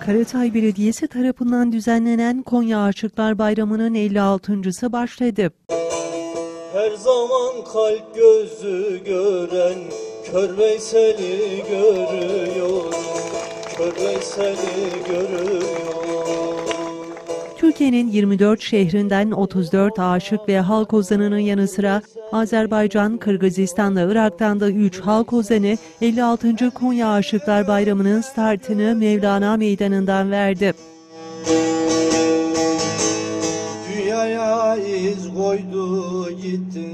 Karatay Belediyesi tarafından düzenlenen Konya Aşıklar Bayramı'nın 56.sı başladı. Her zaman kalp gözü gören Kör Veysel'i görüyor, Kör Veysel'i görüyor. Türkiye'nin 24 şehrinden 34 aşık ve halk ozanının yanı sıra Azerbaycan, Kırgızistan ve Irak'tan da 3 halk ozanı 56. Konya Aşıklar Bayramı'nın startını Mevlana Meydanı'ndan verdi. Dünyaya iz koydu gittin.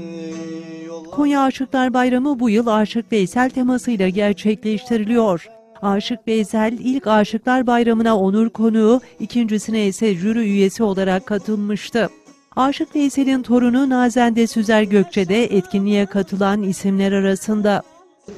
Konya Aşıklar Bayramı bu yıl Aşık Veysel temasıyla gerçekleştiriliyor. Aşık Veysel ilk Aşıklar Bayramı'na onur konuğu, ikincisine ise jüri üyesi olarak katılmıştı. Aşık Veysel'in torunu Nazende Süzer Gökçe de etkinliğe katılan isimler arasında.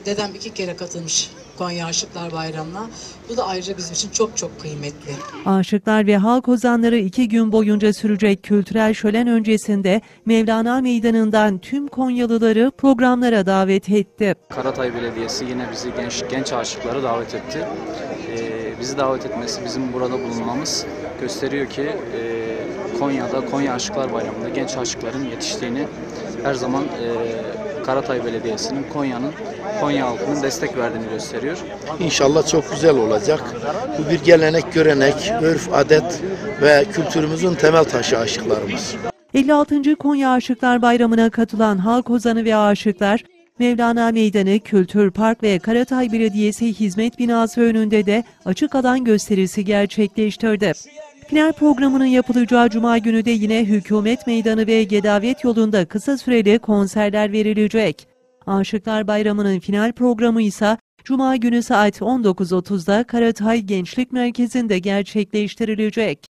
Dedem 2 kere katılmış Konya Aşıklar Bayramı'na. Bu da ayrıca bizim için çok çok kıymetli. Aşıklar ve halk ozanları 2 gün boyunca sürecek kültürel şölen öncesinde Mevlana Meydanı'ndan tüm Konyalıları programlara davet etti. Karatay Belediyesi yine bizi genç aşıkları davet etti. Bizi davet etmesi, bizim burada bulunmamız gösteriyor ki Konya Aşıklar Bayramı'nda genç aşıkların yetiştiğini her zaman Karatay Belediyesi'nin, Konya halkının destek verdiğini gösteriyor. İnşallah çok güzel olacak. Bu bir gelenek, görenek, örf, adet ve kültürümüzün temel taşı aşıklarımız. 56. Konya Aşıklar Bayramı'na katılan halk ozanı ve aşıklar, Mevlana Meydanı, Kültür Park ve Karatay Belediyesi Hizmet Binası önünde de açık alan gösterisi gerçekleştirdi. Final programının yapılacağı Cuma günü de yine Hükümet Meydanı ve Gedavet yolunda kısa süreli konserler verilecek. Aşıklar Bayramı'nın final programı ise Cuma günü saat 19.30'da Karatay Gençlik Merkezi'nde gerçekleştirilecek.